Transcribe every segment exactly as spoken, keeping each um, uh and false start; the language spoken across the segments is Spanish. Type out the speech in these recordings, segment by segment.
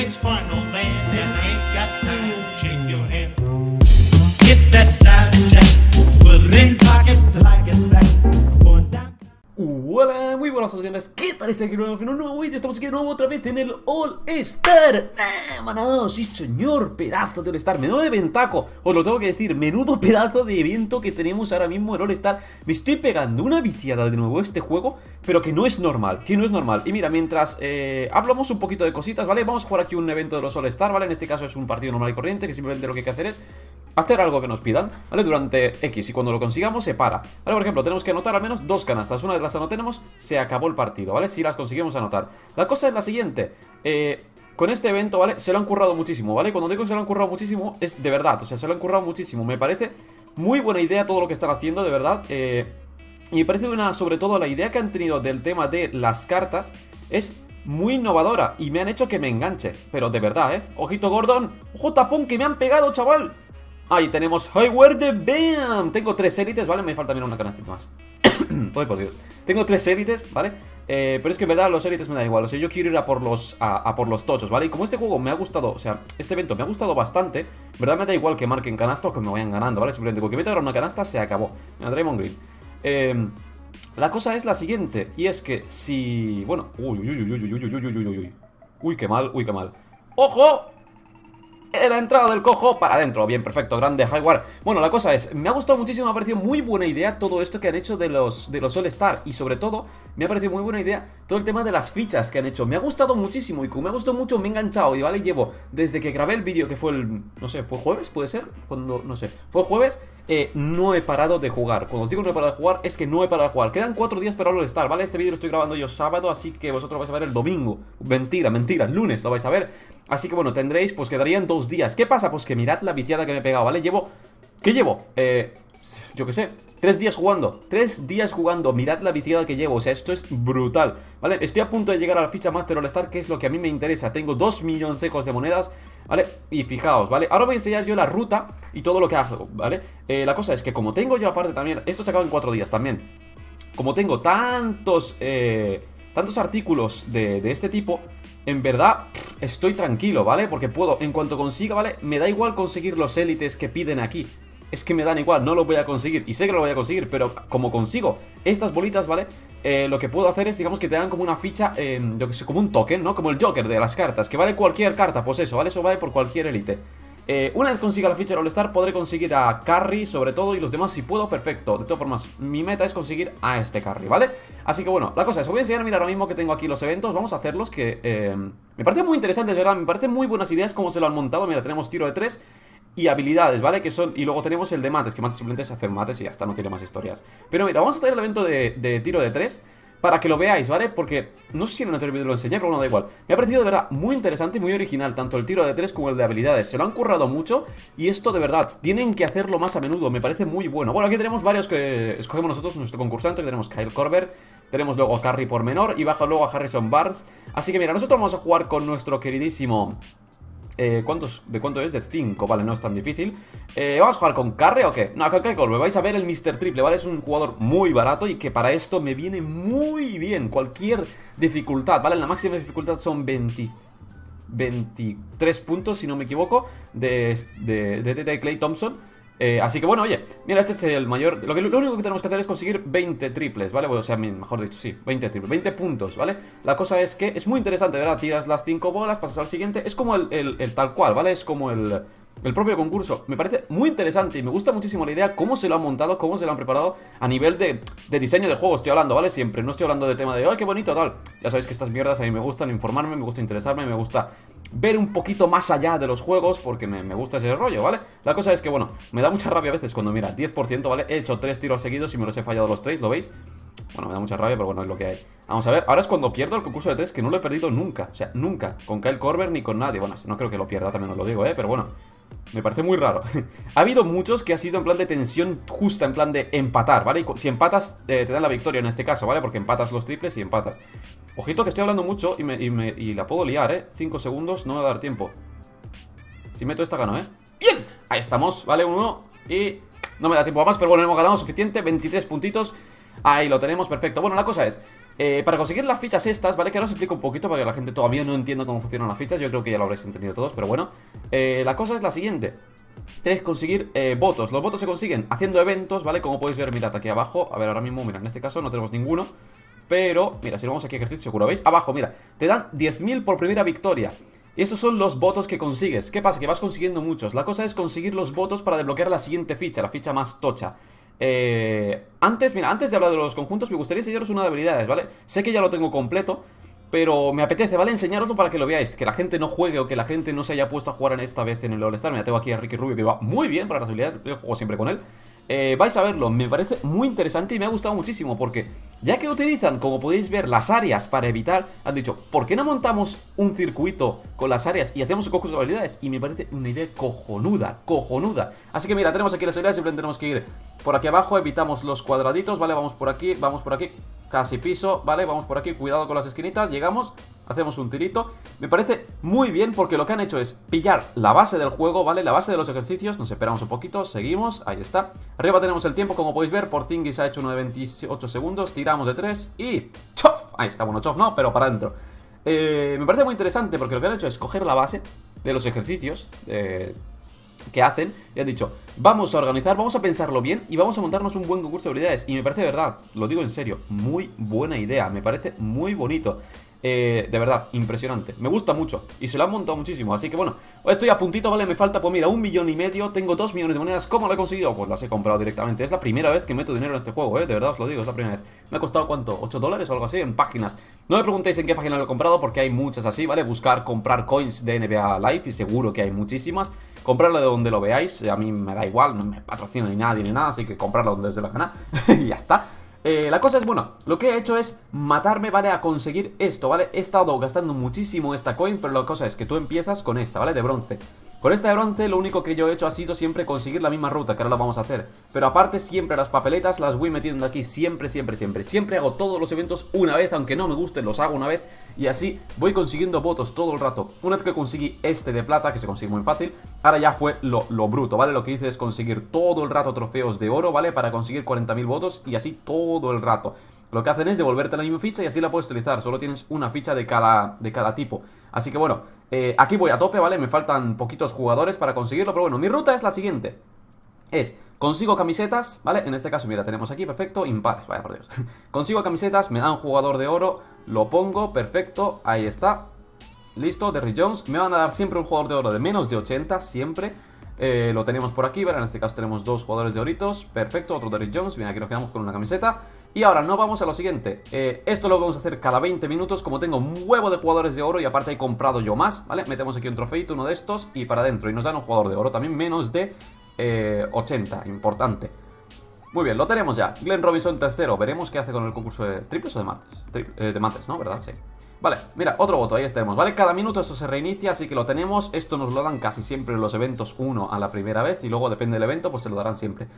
waits for no man and ain't got time to shake your hand. Get that style check, put it in pockets like it's back. Going down. Hola, muy buenas noches, ¿qué tal estáis? En un nuevo vídeo, estamos aquí de nuevo otra vez en el All Star. ¡Ah, mano! Sí, señor, pedazo de All Star, menudo eventaco, os lo tengo que decir, menudo pedazo de evento que tenemos ahora mismo en All Star. Me estoy pegando una viciada de nuevo este juego, pero que no es normal, que no es normal. Y mira, mientras eh, hablamos un poquito de cositas, ¿vale? Vamos a jugar aquí un evento de los All Star, ¿vale? En este caso es un partido normal y corriente, que simplemente lo que hay que hacer es hacer algo que nos pidan, ¿vale? Durante X, y cuando lo consigamos se para, ¿vale? Por ejemplo, tenemos que anotar al menos dos canastas, una de las anotemos, se acabó el partido, ¿vale? Si las conseguimos anotar. La cosa es la siguiente, eh, con este evento, ¿vale? Se lo han currado muchísimo, ¿vale? Cuando digo que se lo han currado muchísimo, es de verdad, o sea, se lo han currado muchísimo. Me parece muy buena idea todo lo que están haciendo, de verdad. eh, Y me parece una, sobre todo la idea que han tenido del tema de las cartas es muy innovadora y me han hecho que me enganche, pero de verdad, ¿eh? Ojito Gordon, ojo tapón que me han pegado, chaval. Ahí tenemos Hayward de Bam. Tengo tres élites, ¿vale? Me falta mirar una canastita más. Ay, por Dios. Tengo tres élites, ¿vale? Eh, pero es que en verdad los élites me da igual. O sea, yo quiero ir a por los a, a por los tochos, ¿vale? Y como este juego me ha gustado, o sea, este evento me ha gustado bastante, ¿verdad? Me da igual que marquen canasta o que me vayan ganando, ¿vale? Simplemente con que meta ahora una canasta se acabó. Mira, Draymond Green. Eh, la cosa es la siguiente, y es que si... Bueno... Uy, uy, uy, uy, uy, uy, uy, uy, uy, uy. Uy, qué mal, uy, qué mal. ¡Ojo! La entrada del cojo para adentro, bien, perfecto, grande Hayward. Bueno, la cosa es, me ha gustado muchísimo, me ha parecido muy buena idea todo esto que han hecho de los, de los All Star. Y sobre todo, me ha parecido muy buena idea todo el tema de las fichas que han hecho. Me ha gustado muchísimo y como me ha gustado mucho me he enganchado. Y vale, llevo desde que grabé el vídeo que fue el, no sé, ¿fue jueves? ¿Puede ser? Cuando, no sé, fue jueves, eh, no he parado de jugar. Cuando os digo no he parado de jugar, es que no he parado de jugar. Quedan cuatro días para el All Star, ¿vale? Este vídeo lo estoy grabando yo sábado, así que vosotros lo vais a ver el domingo. Mentira, mentira, el lunes lo vais a ver. Así que bueno, tendréis, pues quedarían dos días. ¿Qué pasa? Pues que mirad la viciada que me he pegado, ¿vale? Llevo... ¿Qué llevo? Eh... Yo qué sé, tres días jugando, tres días jugando, mirad la viciada que llevo, o sea, esto es brutal, ¿vale? Estoy a punto de llegar a la ficha Master All Star, que es lo que a mí me interesa, tengo dos milloncejos de monedas, ¿vale? Y fijaos, ¿vale? Ahora voy a enseñar yo la ruta y todo lo que hago, ¿vale? Eh, la cosa es que como tengo yo aparte también, esto se acaba en cuatro días también, como tengo tantos, eh, tantos artículos de, de este tipo... En verdad, estoy tranquilo, ¿vale? Porque puedo, en cuanto consiga, ¿vale? Me da igual conseguir los élites que piden aquí. Es que me dan igual, no los voy a conseguir. Y sé que lo voy a conseguir, pero como consigo estas bolitas, ¿vale? Eh, lo que puedo hacer es, digamos, que te dan como una ficha, eh, yo que sé, como un token, ¿no? Como el Joker de las cartas, que vale cualquier carta, pues eso, ¿vale? Eso vale por cualquier élite. Eh, una vez consiga la ficha de All Star, podré conseguir a Curry, sobre todo, y los demás si puedo, perfecto. De todas formas, mi meta es conseguir a este Curry, ¿vale? Así que bueno, la cosa es, os voy a enseñar, mira, ahora mismo que tengo aquí los eventos, vamos a hacerlos, que eh, me parecen muy interesantes, ¿verdad? Me parecen muy buenas ideas como se lo han montado. Mira, tenemos tiro de tres y habilidades, ¿vale? Que son, y luego tenemos el de mates, que mates simplemente es hacer mates y ya está, no tiene más historias. Pero mira, vamos a hacer el evento de, de tiro de tres, para que lo veáis, ¿vale? Porque no sé si en otro vídeo lo enseñé, pero bueno, da igual. Me ha parecido de verdad muy interesante y muy original, tanto el tiro de tres como el de habilidades. Se lo han currado mucho y esto de verdad, tienen que hacerlo más a menudo, me parece muy bueno. Bueno, aquí tenemos varios que escogemos nosotros, nuestro concursante, que tenemos Kyle Korver, tenemos luego a Curry por menor y bajo luego a Harrison Barnes. Así que mira, nosotros vamos a jugar con nuestro queridísimo... Eh, ¿cuántos, ¿De cuánto es? De cinco, vale, no es tan difícil. eh, ¿Vamos a jugar con Curry o qué? No, con Kyle Korver, vais a ver el míster Triple, ¿vale? Es un jugador muy barato y que para esto me viene muy bien. Cualquier dificultad, ¿vale? En la máxima dificultad son veinte, veintitrés puntos, si no me equivoco, de, de, de, de Clay Thompson. Eh, así que bueno, oye, mira, este es el mayor. Lo, que, lo único que tenemos que hacer es conseguir veinte triples, ¿vale? Bueno, o sea, mejor dicho, sí, veinte triples, veinte puntos, ¿vale? La cosa es que es muy interesante, ¿verdad? Tiras las cinco bolas, pasas al siguiente. Es como el, el, el tal cual, ¿vale? Es como el, el propio concurso. Me parece muy interesante y me gusta muchísimo la idea, cómo se lo han montado, cómo se lo han preparado a nivel de, de diseño de juego. Estoy hablando, ¿vale? Siempre, no estoy hablando de tema de, ¡ay, qué bonito, tal! Ya sabéis que estas mierdas a mí me gustan informarme, me gusta interesarme, me gusta ver un poquito más allá de los juegos, porque me, me gusta ese rollo, ¿vale? La cosa es que, bueno, me da mucha rabia a veces cuando, mira, diez por ciento, ¿vale? He hecho tres tiros seguidos y me los he fallado los tres, ¿lo veis? Bueno, me da mucha rabia, pero bueno, es lo que hay. Vamos a ver, ahora es cuando pierdo el concurso de tres, que no lo he perdido nunca, o sea, nunca, con Kyle Korver ni con nadie. Bueno, no creo que lo pierda, también os lo digo, ¿eh? Pero bueno, me parece muy raro. Ha habido muchos que ha sido en plan de tensión justa, en plan de empatar, ¿vale? Y si empatas, eh, te dan la victoria en este caso, ¿vale? Porque empatas los triples y empatas. Ojito que estoy hablando mucho y, me, y, me, y la puedo liar, ¿eh? cinco segundos, no me va a dar tiempo. Si meto esta gano, ¿eh? ¡Bien! Ahí estamos, ¿vale? uno y no me da tiempo a más, pero bueno, hemos ganado suficiente, veintitrés puntitos. Ahí lo tenemos, perfecto. Bueno, la cosa es, Eh, para conseguir las fichas estas, ¿vale? Que ahora os explico un poquito para que la gente todavía no entienda cómo funcionan las fichas. Yo creo que ya lo habréis entendido todos, pero bueno. Eh, la cosa es la siguiente. Tenéis que conseguir eh, votos. Los votos se consiguen haciendo eventos, ¿vale? Como podéis ver, mirad aquí abajo. A ver, ahora mismo, mira, en este caso no tenemos ninguno. Pero, mira, si vamos aquí a ejercicio, ¿seguro veis? Abajo, mira, te dan diez mil por primera victoria. Y estos son los votos que consigues. ¿Qué pasa? Que vas consiguiendo muchos. La cosa es conseguir los votos para desbloquear la siguiente ficha, la ficha más tocha. Eh, antes, mira, antes de hablar de los conjuntos, me gustaría enseñaros una de habilidades, ¿vale? Sé que ya lo tengo completo, pero me apetece, ¿vale? Enseñaroslo para que lo veáis, que la gente no juegue o que la gente no se haya puesto a jugar en esta vez en el All-Star. Mira, tengo aquí a Ricky Rubio, que va muy bien para las habilidades, yo juego siempre con él. Eh, vais a verlo, me parece muy interesante y me ha gustado muchísimo porque ya que utilizan, como podéis ver, las áreas para evitar, han dicho, ¿por qué no montamos un circuito con las áreas y hacemos un concurso de habilidades? Y me parece una idea cojonuda, cojonuda. Así que mira, tenemos aquí las habilidades, siempre tenemos que ir por aquí abajo, evitamos los cuadraditos, ¿vale? Vamos por aquí, vamos por aquí, casi piso, ¿vale? Vamos por aquí, cuidado con las esquinitas, llegamos, hacemos un tirito. Me parece muy bien porque lo que han hecho es pillar la base del juego, ¿vale? La base de los ejercicios, nos esperamos un poquito, seguimos, ahí está. Arriba tenemos el tiempo, como podéis ver, Porzingis ha hecho uno de veintiocho segundos, tiramos de tres y ¡chof! Ahí está, bueno, chof no, pero para adentro. Eh, me parece muy interesante porque lo que han hecho es coger la base de los ejercicios eh, que hacen y han dicho, vamos a organizar, vamos a pensarlo bien y vamos a montarnos un buen concurso de habilidades. Y me parece, de verdad, lo digo en serio, muy buena idea, me parece muy bonito. Eh, de verdad, impresionante, me gusta mucho y se lo han montado muchísimo, así que bueno, estoy a puntito, vale, me falta, pues mira, un millón y medio, tengo dos millones de monedas, ¿cómo lo he conseguido? Pues las he comprado directamente, es la primera vez que meto dinero en este juego, eh, de verdad os lo digo, es la primera vez. Me ha costado, ¿cuánto? ¿ocho dólares o algo así? En páginas. No me preguntéis en qué página lo he comprado porque hay muchas así, ¿vale? Buscar, comprar coins de N B A Live y seguro que hay muchísimas. Comprarlo de donde lo veáis, a mí me da igual, no me patrocina ni nadie ni nada, así que comprarlo donde se la gana y ya está. Eh, la cosa es, bueno, lo que he hecho es matarme, ¿vale? A conseguir esto, ¿vale? He estado gastando muchísimo esta coin, pero la cosa es que tú empiezas con esta, ¿vale? De bronce. Con esta de bronce lo único que yo he hecho ha sido siempre conseguir la misma ruta, que ahora la vamos a hacer. Pero aparte siempre las papeletas las voy metiendo aquí, siempre, siempre, siempre. Siempre hago todos los eventos una vez, aunque no me gusten, los hago una vez. Y así voy consiguiendo votos todo el rato. Una vez que conseguí este de plata, que se consigue muy fácil, ahora ya fue lo, lo bruto, ¿vale? Lo que hice es conseguir todo el rato trofeos de oro, ¿vale? Para conseguir cuarenta mil votos y así todo el rato. Lo que hacen es devolverte la misma ficha y así la puedes utilizar. Solo tienes una ficha de cada, de cada tipo. Así que bueno, eh, aquí voy a tope, ¿vale? Me faltan poquitos jugadores para conseguirlo. Pero bueno, mi ruta es la siguiente. Es, consigo camisetas, ¿vale? En este caso, mira, tenemos aquí, perfecto, impares, vaya por Dios. Consigo camisetas, me dan jugador de oro, lo pongo, perfecto, ahí está. Listo, Derrick Jones. Me van a dar siempre un jugador de oro de menos de ochenta, siempre. Eh, lo tenemos por aquí, ¿vale? En este caso tenemos dos jugadores de oritos, perfecto, otro Derrick Jones. Bien, aquí nos quedamos con una camiseta. Y ahora no vamos a lo siguiente, eh, esto lo vamos a hacer cada veinte minutos. Como tengo un huevo de jugadores de oro y aparte he comprado yo más, ¿vale? Metemos aquí un trofeito, uno de estos y para adentro. Y nos dan un jugador de oro también menos de eh, ochenta, importante. Muy bien, lo tenemos ya, Glenn Robinson tercero. Veremos qué hace con el concurso de triples o de mates. Tripl eh, de mates, ¿no? ¿Verdad? Sí. Vale, mira, otro voto, ahí estamos, ¿vale? Cada minuto esto se reinicia, así que lo tenemos. Esto nos lo dan casi siempre en los eventos uno a la primera vez y luego depende del evento pues se lo darán siempre.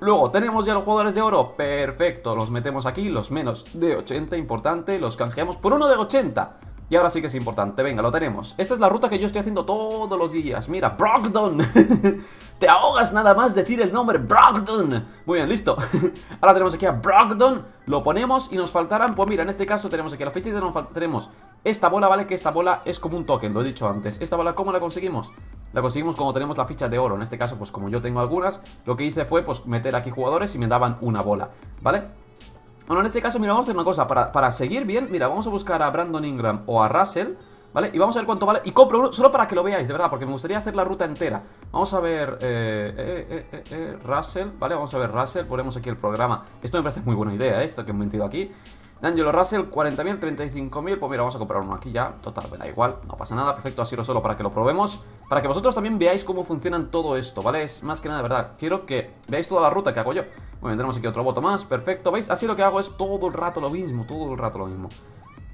Luego, tenemos ya los jugadores de oro, perfecto, los metemos aquí, los menos de ochenta, importante, los canjeamos por uno de ochenta. Y ahora sí que es importante, venga, lo tenemos. Esta es la ruta que yo estoy haciendo todos los días, mira, Brogdon. Te ahogas nada más decir el nombre, Brogdon. Muy bien, listo. Ahora tenemos aquí a Brogdon, lo ponemos y nos faltarán, pues mira, en este caso tenemos aquí la ficha y tenemos esta bola, ¿vale? Que esta bola es como un token, lo he dicho antes. ¿Esta bola cómo la conseguimos? La conseguimos cuando tenemos la ficha de oro. En este caso, pues como yo tengo algunas, lo que hice fue pues meter aquí jugadores y me daban una bola, ¿vale? Bueno, en este caso, mira, vamos a hacer una cosa, para, para seguir bien, mira, vamos a buscar a Brandon Ingram o a Russell, ¿vale? Y vamos a ver cuánto vale, y compro uno, solo para que lo veáis, de verdad, porque me gustaría hacer la ruta entera. Vamos a ver, eh, eh, eh, eh, Russell, ¿vale? Vamos a ver Russell, ponemos aquí el programa. Esto me parece muy buena idea, ¿eh? Esto que he metido aquí. Angelo Russell, cuarenta mil, treinta y cinco mil. Pues mira, vamos a comprar uno aquí ya, total, me da igual, no pasa nada, perfecto, así lo solo para que lo probemos. Para que vosotros también veáis cómo funcionan todo esto, ¿vale? Es más que nada, de verdad, quiero que veáis toda la ruta que hago yo. Bueno, tenemos aquí otro voto más, perfecto, ¿veis? Así lo que hago es todo el rato lo mismo, todo el rato lo mismo.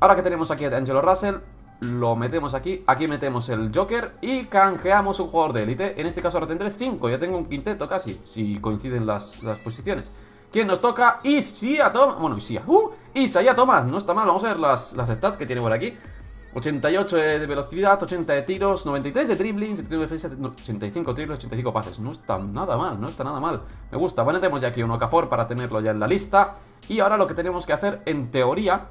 Ahora que tenemos aquí a Angelo Russell, lo metemos aquí, aquí metemos el Joker y canjeamos un jugador de élite. En este caso ahora tendré cinco, ya tengo un quinteto casi, si coinciden las, las posiciones. ¿Quién nos toca? Y Sia Thomas. Bueno, y Sia. Uh, y Sia Thomas. No está mal. Vamos a ver las, las stats que tiene por aquí. ochenta y ocho de velocidad, ochenta de tiros, noventa y tres de dribbling, setenta y nueve de defensa, ochenta y cinco triples, ochenta y cinco pases. No está nada mal, no está nada mal. Me gusta. Bueno, tenemos ya aquí un Okafor para tenerlo ya en la lista. Y ahora lo que tenemos que hacer, en teoría,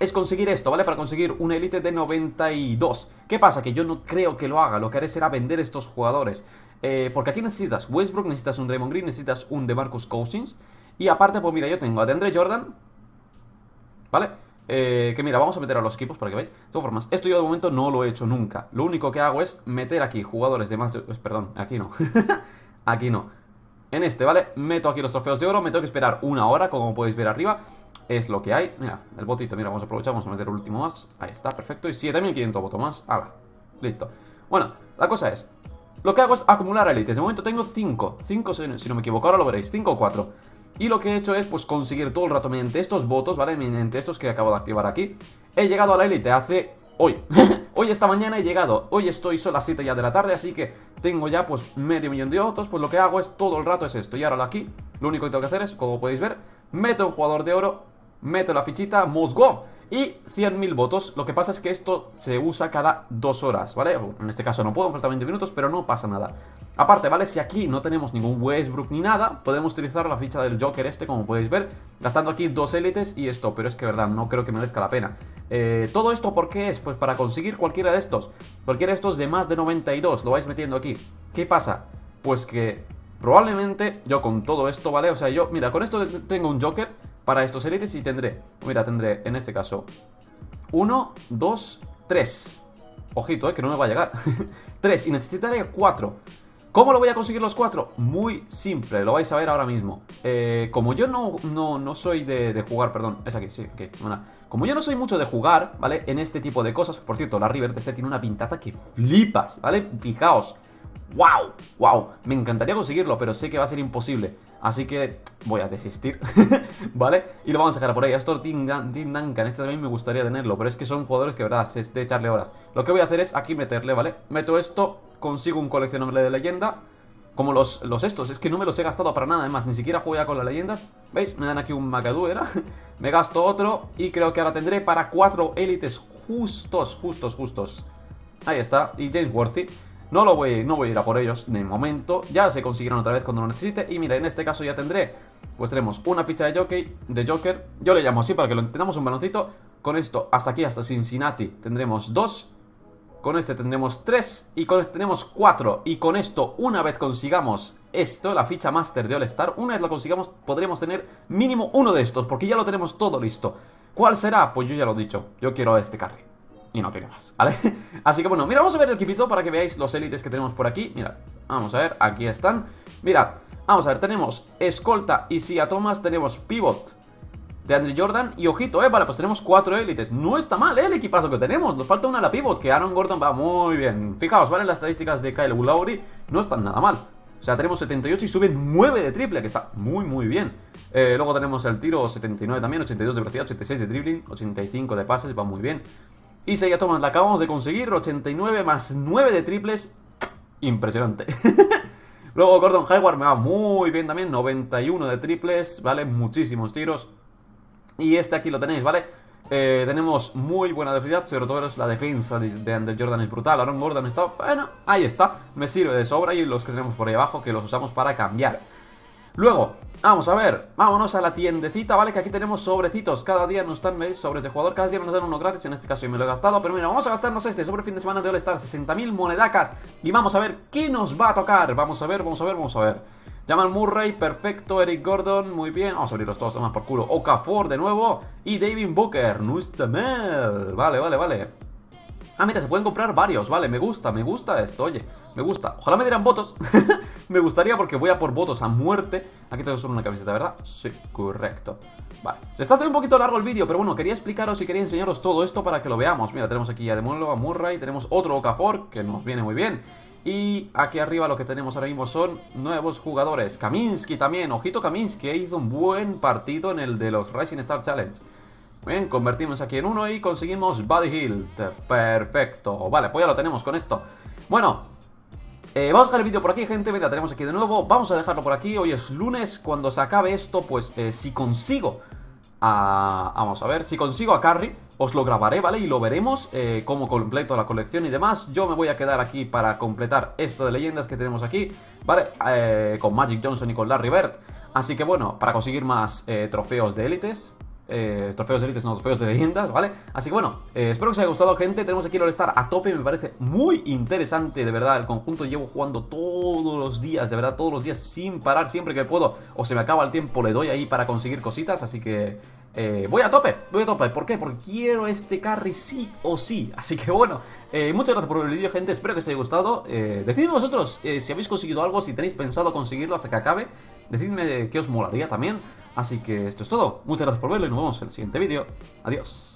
es conseguir esto, ¿vale? Para conseguir un élite de noventa y dos. ¿Qué pasa? Que yo no creo que lo haga. Lo que haré será vender estos jugadores. Eh, porque aquí necesitas Westbrook, necesitas un Draymond Green, necesitas un De Marcus Cousins. Y aparte, pues mira, yo tengo a DeAndre Jordan, ¿vale? Eh, que mira, vamos a meter a los equipos para que veáis. De todas formas, esto yo de momento no lo he hecho nunca. Lo único que hago es meter aquí jugadores de más... De, perdón, aquí no. Aquí no. En este, ¿vale? Meto aquí los trofeos de oro. Me tengo que esperar una hora, como podéis ver arriba. Es lo que hay. Mira, el botito. Mira, vamos a aprovechar. Vamos a meter el último más. Ahí está, perfecto. Y siete mil quinientos votos más. ¡Hala! Listo. Bueno, la cosa es... Lo que hago es acumular élites. De momento tengo cinco. cinco, si no me equivoco. Ahora lo veréis. cinco o cuatro. Y lo que he hecho es, pues, conseguir todo el rato mediante estos votos, ¿vale? Mediante estos que acabo de activar aquí. He llegado a la élite hace... Hoy. Hoy, esta mañana he llegado. Hoy estoy, son las siete ya de la tarde, así que tengo ya, pues, medio millón de votos. Pues lo que hago es, todo el rato es esto. Y ahora aquí, lo único que tengo que hacer es, como podéis ver, meto un jugador de oro, meto la fichita, Mosgov, y cien mil votos. Lo que pasa es que esto se usa cada dos horas, ¿vale? En este caso no puedo, faltan veinte minutos, pero no pasa nada. Aparte, ¿vale? Si aquí no tenemos ningún Westbrook ni nada, podemos utilizar la ficha del Joker este, como podéis ver, gastando aquí dos élites y esto. Pero es que, verdad, no creo que merezca la pena. Eh, ¿Todo esto por qué es? Pues para conseguir cualquiera de estos. Cualquiera de estos de más de noventa y dos, lo vais metiendo aquí. ¿Qué pasa? Pues que probablemente yo con todo esto, ¿vale? O sea, yo, mira, con esto tengo un Joker para estos élites y tendré, mira, tendré en este caso uno, dos, tres. Ojito, eh, que no me va a llegar. tres, y necesitaré cuatro. ¿Cómo lo voy a conseguir los cuatro? Muy simple, lo vais a ver ahora mismo. Eh, como yo no, no, no soy de, de jugar, perdón, es aquí, sí, aquí. Bueno, como yo no soy mucho de jugar, ¿vale? En este tipo de cosas, por cierto, Larry Bird este tiene una pintaza que flipas, ¿vale? Fijaos. ¡Wow! ¡Wow! Me encantaría conseguirlo, pero sé que va a ser imposible. Así que voy a desistir, ¿vale? Y lo vamos a dejar por ahí. Astor Tim Duncan, este también me gustaría tenerlo, pero es que son jugadores que, verdad, es de echarle horas. Lo que voy a hacer es aquí meterle, ¿vale? Meto esto, consigo un coleccionable de leyenda. Como los, los estos, es que no me los he gastado para nada. Además, ni siquiera juego ya con las leyendas. ¿Veis? Me dan aquí un McAdoo, ¿era? Me gasto otro y creo que ahora tendré para cuatro élites justos, justos, justos. Ahí está. Y James Worthy. No, lo voy, no voy a ir a por ellos de momento. Ya se conseguirán otra vez cuando lo necesite. Y mira, en este caso ya tendré, pues tenemos una ficha de Joker, de Joker. Yo le llamo así para que lo entendamos un baloncito. Con esto, hasta aquí, hasta Cincinnati, tendremos dos. Con este tendremos tres. Y con este tenemos cuatro. Y con esto, una vez consigamos esto, la ficha Master de All Star, una vez la consigamos, podremos tener mínimo uno de estos, porque ya lo tenemos todo listo. ¿Cuál será? Pues yo ya lo he dicho. Yo quiero a este Curry. Y no tiene más, ¿vale? Así que bueno, mira, vamos a ver el equipito para que veáis los élites que tenemos por aquí. Mira, vamos a ver, aquí están. Mirad, vamos a ver, tenemos escolta y Sia Thomas, tenemos pivot de Andre Jordan y ojito, eh, vale, pues tenemos cuatro élites. No está mal, ¿eh? El equipazo que tenemos. Nos falta una a la pivot, que Aaron Gordon va muy bien. Fijaos, ¿vale? Las estadísticas de Kyle Lowry no están nada mal. O sea, tenemos setenta y ocho y sube nueve de triple, que está muy, muy bien. Eh, luego tenemos el tiro setenta y nueve también, ochenta y dos de velocidad, ochenta y seis de dribbling, ochenta y cinco de pases, va muy bien. Y Sia Thomas la acabamos de conseguir, ochenta y nueve más nueve de triples, impresionante. Luego Gordon Hayward me va muy bien también, noventa y uno de triples, ¿vale? Muchísimos tiros. Y este aquí lo tenéis, ¿vale? Eh, tenemos muy buena velocidad, sobre todo la defensa de, de Andre Jordan es brutal. Aaron Gordon está, bueno, ahí está, me sirve de sobra y los que tenemos por ahí abajo que los usamos para cambiar. Luego, vamos a ver, vámonos a la tiendecita, ¿vale? Que aquí tenemos sobrecitos, cada día nos están, ¿veis? Sobres de jugador, cada día nos dan uno gratis, en este caso yo me lo he gastado. Pero mira, vamos a gastarnos este sobre el fin de semana de All Star, sesenta mil monedacas. Y vamos a ver qué nos va a tocar, vamos a ver, vamos a ver, vamos a ver. Jamal Murray, perfecto, Eric Gordon, muy bien, vamos a abrirlos todos, tomas por culo. Okafor de nuevo y David Booker, no está mal, vale, vale, vale. Ah, mira, se pueden comprar varios, vale, me gusta, me gusta esto, oye, me gusta. Ojalá me dieran votos, me gustaría porque voy a por votos a muerte. Aquí tengo solo una camiseta, ¿verdad? Sí, correcto. Vale, se está haciendo un poquito largo el vídeo, pero bueno, quería explicaros y quería enseñaros todo esto para que lo veamos. Mira, tenemos aquí a Demolo, a Murray, tenemos otro Okafor, que nos viene muy bien. Y aquí arriba lo que tenemos ahora mismo son nuevos jugadores. Kaminsky también, ojito Kaminsky, hizo un buen partido en el de los Rising Star Challenge. Bien, convertimos aquí en uno y conseguimos Buddy Hield. Perfecto. Vale, pues ya lo tenemos con esto. Bueno, eh, vamos a dejar el vídeo por aquí, gente. Mira, tenemos aquí de nuevo. Vamos a dejarlo por aquí. Hoy es lunes. Cuando se acabe esto, pues eh, si consigo a... Vamos a ver. Si consigo a Curry, os lo grabaré, ¿vale? Y lo veremos eh, cómo completo la colección y demás. Yo me voy a quedar aquí para completar esto de leyendas que tenemos aquí, ¿vale? Eh, con Magic Johnson y con Larry Bird. Así que bueno, para conseguir más eh, trofeos de élites... Eh, trofeos de élites, no, trofeos de leyendas, ¿vale? Así que bueno, eh, espero que os haya gustado, gente. Tenemos aquí el All-Star a tope, me parece muy interesante, de verdad, el conjunto. Llevo jugando todos los días, de verdad, todos los días, sin parar, siempre que puedo. O se me acaba el tiempo, le doy ahí para conseguir cositas. Así que eh, voy a tope, voy a tope, ¿por qué? Porque quiero este carry sí o sí. Así que bueno, eh, muchas gracias por ver el vídeo, gente. Espero que os haya gustado, eh, decidme vosotros eh, si habéis conseguido algo, si tenéis pensado conseguirlo hasta que acabe. Decidme qué os molaría también. Así que esto es todo, muchas gracias por verlo y nos vemos en el siguiente vídeo. Adiós.